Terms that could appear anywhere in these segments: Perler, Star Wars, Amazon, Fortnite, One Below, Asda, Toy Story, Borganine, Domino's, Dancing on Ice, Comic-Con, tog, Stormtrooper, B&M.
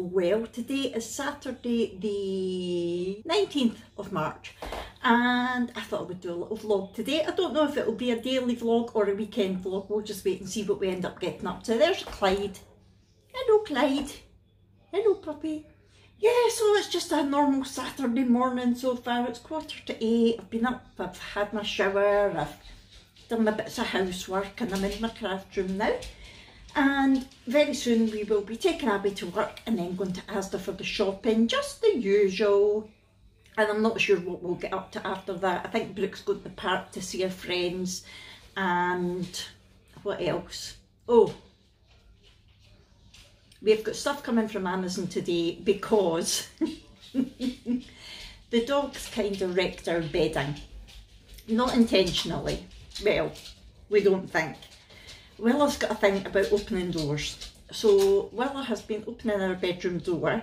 well. Today is Saturday the 19th of March and I thought I would do a little vlog today. I don't know if it will be a daily vlog or a weekend vlog. We'll just wait and see what we end up getting up to. There's Clyde. Hello Clyde. Hello puppy. Yeah, so it's just a normal Saturday morning so far. It's 8:15. I've been up, I've had my shower, I've done my bits of housework and I'm in my craft room now. And very soon we will be taking Abby to work and then going to Asda for the shopping, just the usual. And I'm not sure what we'll get up to after that. I think Brooke's going to the park to see her friends and what else? Oh, we've got stuff coming from Amazon today because the dogs kind of wrecked our bedding. Not intentionally, well, we don't think. Willa's got a thing about opening doors, so Willa has been opening our bedroom door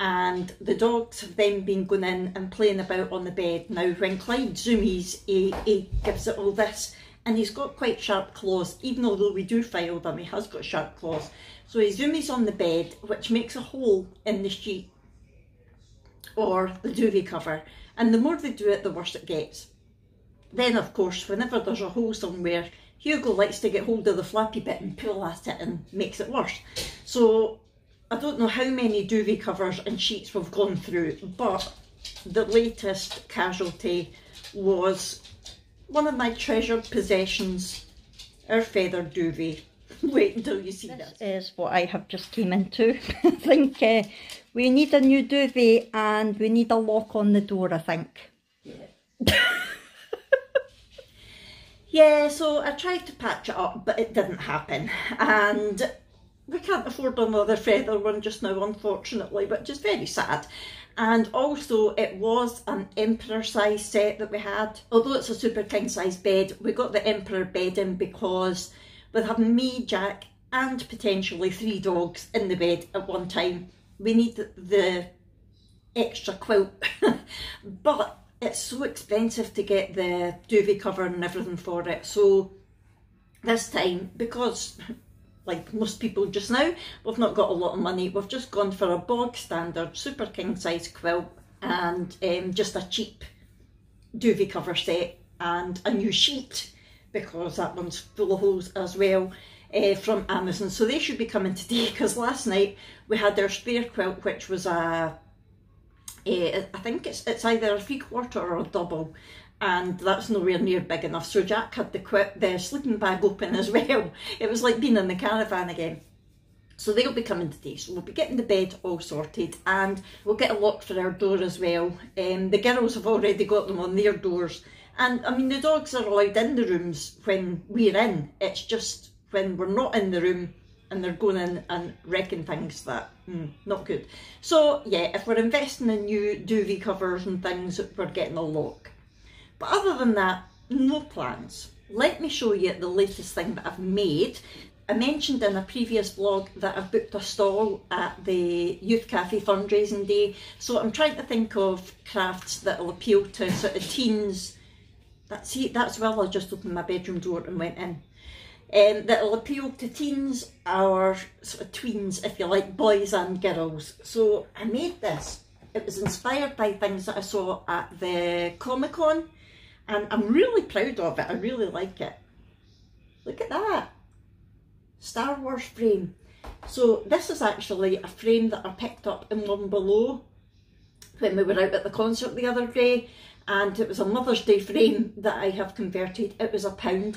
and the dogs have then been going in and playing about on the bed. Now when Clyde zoomies, he gives it all this and he's got quite sharp claws, even although we do file them, he has got sharp claws. So he zoomies on the bed, which makes a hole in the sheet or the duvet cover, and the more they do it, the worse it gets. Then of course, whenever there's a hole somewhere, Hugo likes to get hold of the flappy bit and pull at it and makes it worse. So I don't know how many duvet covers and sheets we've gone through, but the latest casualty was one of my treasured possessions, our feather duvet. Wait until you see this. This is what I have just came into. I think we need a new duvet and we need a lock on the door, I think. Yeah. Yeah, so I tried to patch it up, but it didn't happen. And we can't afford another feather one just now, unfortunately, which is very sad. And also, it was an emperor size set that we had. Although it's a super king size bed, we got the emperor bed in because with having me, Jack, and potentially 3 dogs in the bed at one time, we need the extra quilt. But it's so expensive to get the duvet cover and everything for it, so this time, because like most people just now, we've not got a lot of money, we've just gone for a bog standard super king size quilt and just a cheap duvet cover set and a new sheet, because that one's full of holes as well, from Amazon. So they should be coming today, because last night we had our spare quilt, which was a I think it's either a 3/4 or a double, and that's nowhere near big enough. So Jack had the sleeping bag open as well. It was like being in the caravan again. So they'll be coming today. So we'll be getting the bed all sorted, and we'll get a lock for our door as well. The girls have already got them on their doors, and I mean the dogs are allowed in the rooms when we're in. It's just when we're not in the room and they're going in and wrecking things that, not good. So yeah, if we're investing in new duvet covers and things, we're getting a lock. But other than that, no plans. Let me show you the latest thing that I've made. I mentioned in a previous vlog that I've booked a stall at the Youth Cafe fundraising day. So I'm trying to think of crafts that will appeal to sort of teens. See, that's well, I just opened my bedroom door and went in. That'll appeal to teens, or sort of tweens if you like, boys and girls. So I made this. It was inspired by things that I saw at the Comic-Con and I'm really proud of it. I really like it. Look at that. Star Wars frame. So this is actually a frame that I picked up in One Below when we were out at the concert the other day, and it was a Mother's Day frame that I have converted. It was £1.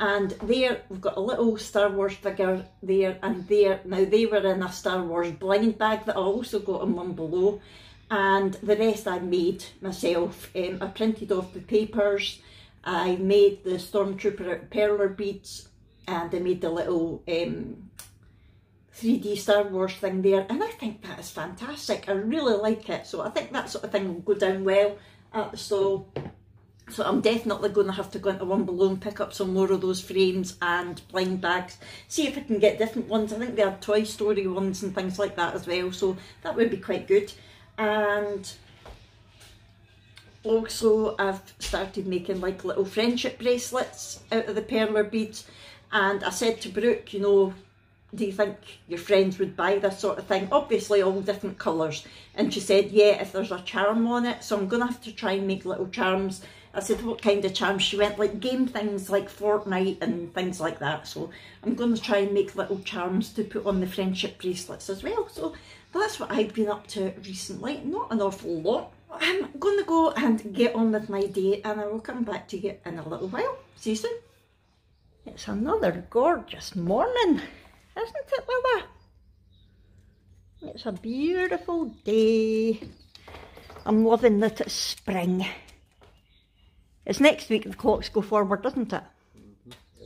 And there, we've got a little Star Wars figure there and there. Now, they were in a Star Wars blind bag that I also got in One Below. And the rest I made myself. I printed off the papers. I made the Stormtrooper out of perler beads. And I made the little 3D Star Wars thing there. And I think that is fantastic. I really like it. So I think that sort of thing will go down well at the stall. So I'm definitely going to have to go into One Below and pick up some more of those frames and blind bags. See if I can get different ones. I think they had Toy Story ones and things like that as well. So that would be quite good. And also I've started making like little friendship bracelets out of the perler beads. And I said to Brooke, you know, do you think your friends would buy this sort of thing? Obviously all different colours. And she said, yeah, if there's a charm on it. So I'm going to have to try and make little charms. I said, what kind of charms? She went, like game things like Fortnite and things like that. So I'm going to try and make little charms to put on the friendship bracelets as well. So that's what I've been up to recently. Not an awful lot. I'm going to go and get on with my day, and I will come back to you in a little while. See you soon. It's another gorgeous morning, isn't it, Lilla? It's a beautiful day. I'm loving that it's spring. It's next week the clocks go forward, doesn't it? Mm-hmm.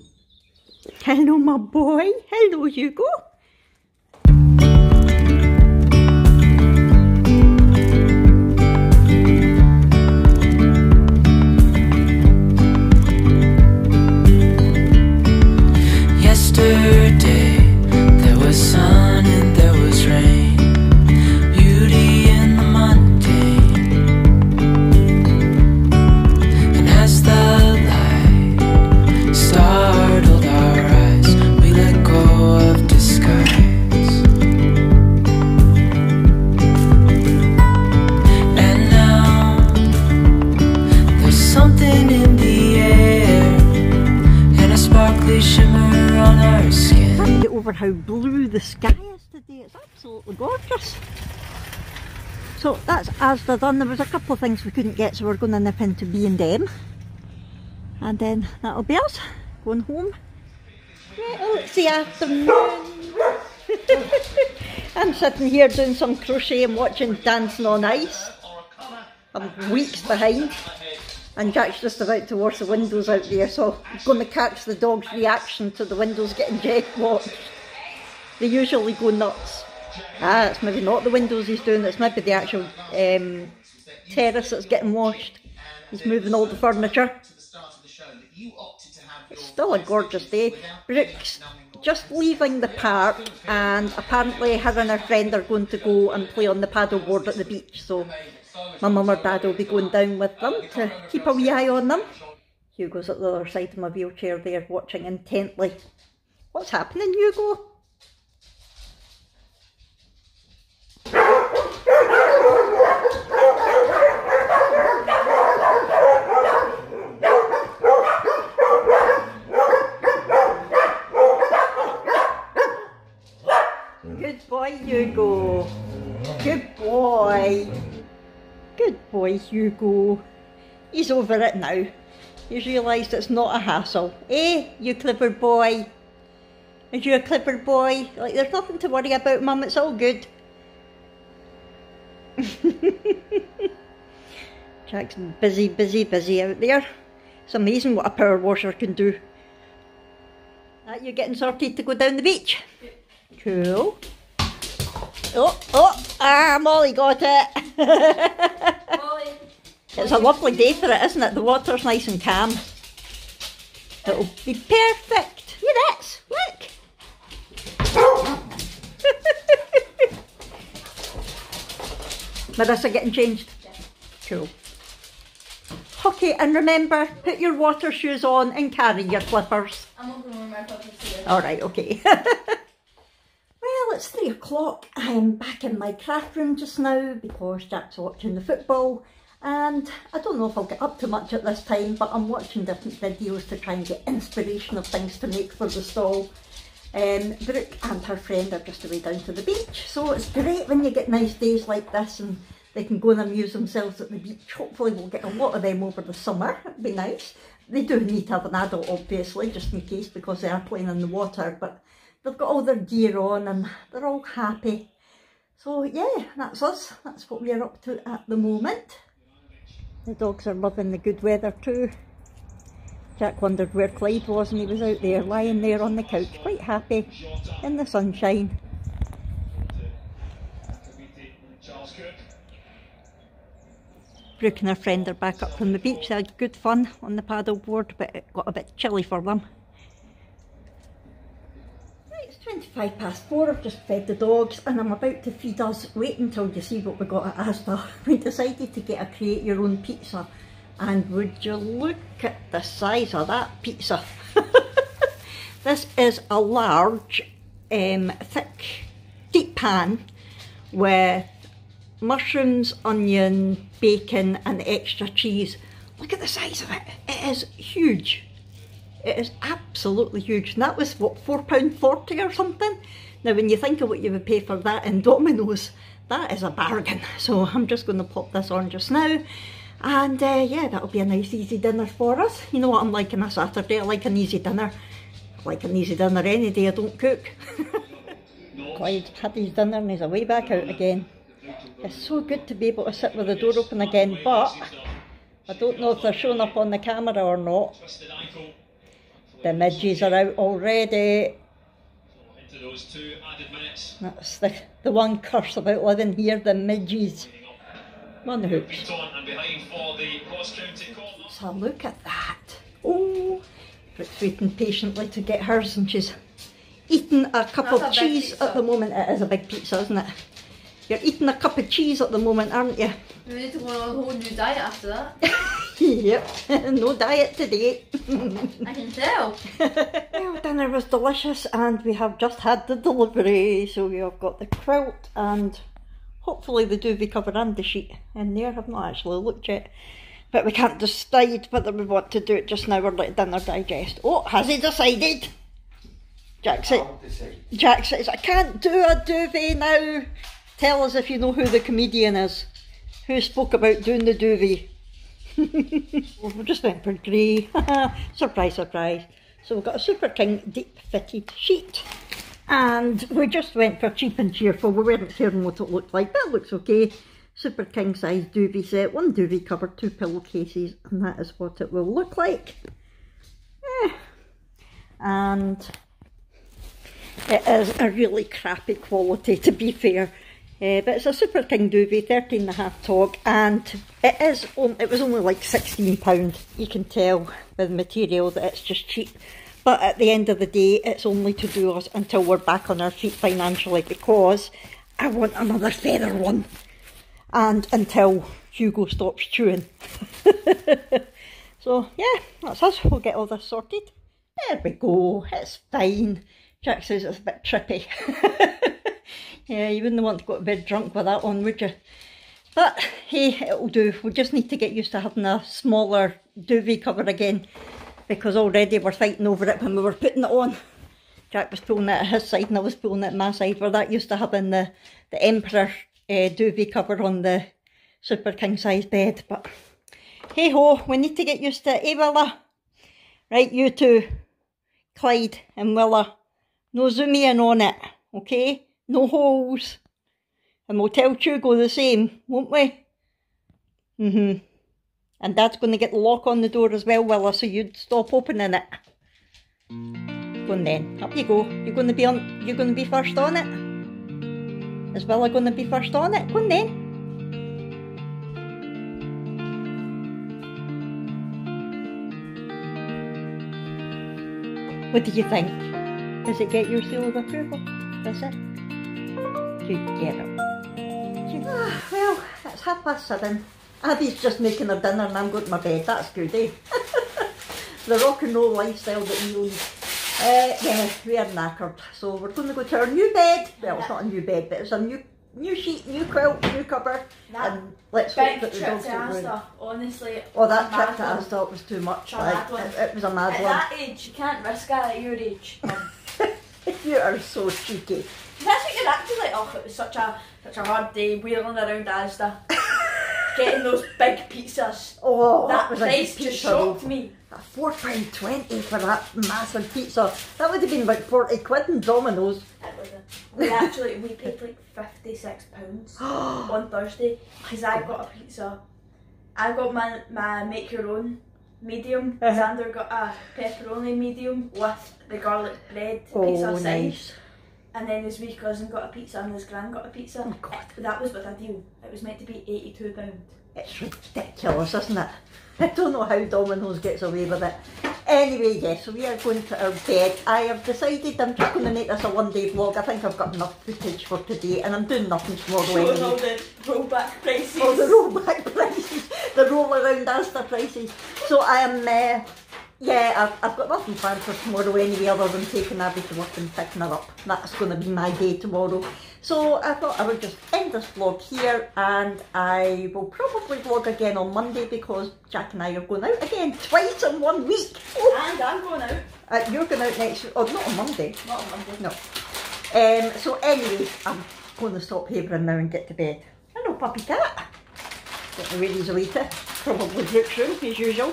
Yeah. Hello, my boy. Hello, Hugo. Yesterday, there was sun and there was rain, beauty in the mundane. And as the light startled our eyes, we let go of disguise. And now, there's something in the air, and a sparkly shimmer on our skin. I can't get over how blue the sky is today. It's absolutely gorgeous. So that's Asda done. There was a couple of things we couldn't get, so we're going to nip into B&M, and then that'll be us going home. Right, well, it's the afternoon. I'm sitting here doing some crochet and watching Dancing on Ice. I'm weeks behind. And Jack's just about to wash the windows out there, so I'm going to catch the dog's reaction to the windows getting jet washed. They usually go nuts. Ah, it's maybe not the windows he's doing, it's maybe the actual terrace that's getting washed. He's moving all the furniture. It's still a gorgeous day. Brooke's just leaving the park, and apparently her and her friend are going to go and play on the paddleboard at the beach, so my mum or dad will be going down with them to keep a wee eye on them. Hugo's at the other side of my wheelchair there, watching intently. What's happening, Hugo? Good boy, Hugo. Good boy. Good boy, Hugo. He's over it now. He's realised it's not a hassle. Eh, you clever boy? Are you a clever boy? Like, there's nothing to worry about, Mum, it's all good. Jack's busy, busy, busy out there. It's amazing what a power washer can do. That you're getting sorted to go down the beach? Cool. Oh, oh, ah, Molly got it. Molly. It's a lovely day for it, isn't it? The water's nice and calm. It'll be perfect. Look at this, look. Marissa getting changed? Cool. Okay, and remember, put your water shoes on and carry your clippers. I'm not going to wear my clippers today. Alright, okay. Well, it's 3 o'clock. I'm back in my craft room just now because Jack's watching the football, and I don't know if I'll get up to much at this time, but I'm watching different videos to try and get inspiration of things to make for the stall. Brooke and her friend are just away down to the beach, so it's great when you get nice days like this and they can go and amuse themselves at the beach. Hopefully we'll get a lot of them over the summer. It'd be nice. They do need to have an adult, obviously, just in case, because they are playing in the water, but they've got all their gear on and they're all happy. So yeah, that's us. That's what we're up to at the moment. The dogs are loving the good weather too. Jack wondered where Clyde was, and he was out there, lying there on the couch, quite happy, in the sunshine. Brooke and her friend are back up from the beach. They had good fun on the paddleboard, but it got a bit chilly for them. 5 past 4, I've just fed the dogs and I'm about to feed us. Wait until you see what we got at Asda. We decided to get a create your own pizza, and would you look at the size of that pizza. This is a large, thick, deep pan with mushrooms, onion, bacon and extra cheese. Look at the size of it. It is huge. It is absolutely huge. And that was, what, £4.40 or something? Now, when you think of what you would pay for that in Domino's, that is a bargain. So I'm just going to pop this on just now. And yeah, that'll be a nice easy dinner for us. You know what I'm like on a Saturday, I like an easy dinner. I like an easy dinner any day, I don't cook. Clyde's had his dinner and he's away back out again. It's so good to be able to sit with the door open again, but I don't know if they're showing up on the camera or not. The midges are out already. That's the one curse about living here, the midges. On the hoops. So look at that. Oh, Brooke's waiting patiently to get hers and she's eating a cup of cheese at the moment. It is a big pizza, isn't it? You're eating a cup of cheese at the moment, aren't you? We need to go on a whole new diet after that. Yep, no diet today. I can tell. Well, dinner was delicious and we have just had the delivery. So we have got the quilt and hopefully the duvet cover and the sheet in there. I've not actually looked yet. But we can't decide whether we want to do it just now or let dinner digest. Oh, has he decided? Jack said, I can't do a duvet now. Tell us if you know who the comedian is who spoke about doing the duvet. We just went for grey. Surprise, surprise. So we've got a super king deep fitted sheet. And we just went for cheap and cheerful. We weren't certain what it looked like, but it looks okay. Super king size duvet set, one duvet cover, two pillowcases, and that is what it will look like. Yeah. And it is a really crappy quality, to be fair, but it's a super king duvet, 13.5 tog, and it is. It was only like £16. You can tell by the material that it's just cheap. But at the end of the day, it's only to do us until we're back on our feet financially, because I want another feather one. And until Hugo stops chewing. So, yeah, that's us. We'll get all this sorted. There we go. It's fine. Jack says it's a bit trippy. Yeah, you wouldn't want to go to bed drunk with that on, would you? But, hey, it'll do. We just need to get used to having a smaller duvet cover again, because already we're fighting over it when we were putting it on. Jack was pulling it at his side and I was pulling it at my side. We're that used to having the Emperor duvet cover on the super king size bed. But hey ho, we need to get used to it, eh Willa? Right, you two, Clyde and Willa, no zooming in on it, okay? No holes. And we'll tell Hugo the same, won't we? Mm-hmm. And Dad's going to get the lock on the door as well, Willa, so you'd stop opening it. Go on then, up you go. You're going to be first on it. Is Willa going to be first on it? Go on then. What do you think? Does it get your seal of approval? Does it? Good girl. Ah, well, it's 7:30. Abby's just making her dinner and I'm going to my bed. That's good, eh? The rock and roll lifestyle that we lead. Yeah, we are knackered. So we're going to go to our new bed. Well, it's not a new bed, but it's a new sheet, new quilt, new cover. That and let's hope that the dogs don't ruin. Honestly. Oh, that trip to Asda was too much. Like, it was a mad one. At that age, you can't risk it at your age. You are so cheeky. That's what you're acting like. Oh, it was such a hard day wheeling around Asda. Getting those big pizzas. Oh, that was price just shocked me. £4.20 for that massive pizza. That would have been about 40 quid in Domino's. That was a, we paid like £56 on Thursday because I got a pizza. I got my make your own medium. Xander got a pepperoni medium with the garlic bread pizza side. Nice. And then his wee cousin got a pizza and his gran got a pizza. Oh God. That was with a deal. It was meant to be £82. It's ridiculous, isn't it? I don't know how Domino's gets away with it. Anyway, yes, so we are going to our bed. I have decided I'm just going to make this a one-day vlog. I think I've got enough footage for today and I'm doing nothing tomorrow anyway. All the rollback prices. Oh, the rollback prices. The roll around Asda prices. So I am... Yeah, I've got nothing planned for tomorrow anyway other than taking Abby to work and picking her up. That's going to be my day tomorrow. So I thought I would just end this vlog here, and I will probably vlog again on Monday because Jack and I are going out again twice in 1 week. Oh. And I'm going out. You're going out next week. Oh, not on Monday. Not on Monday. No. So anyway, I'm going to stop havering now and get to bed. Hello, puppy cat. Getting ready to later. Probably Brooke's room as usual.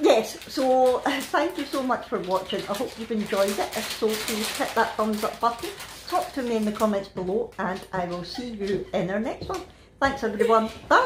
Yes, so thank you so much for watching. I hope you've enjoyed it. If so, please hit that thumbs up button. Talk to me in the comments below, and I will see you in our next one. Thanks everyone. Bye!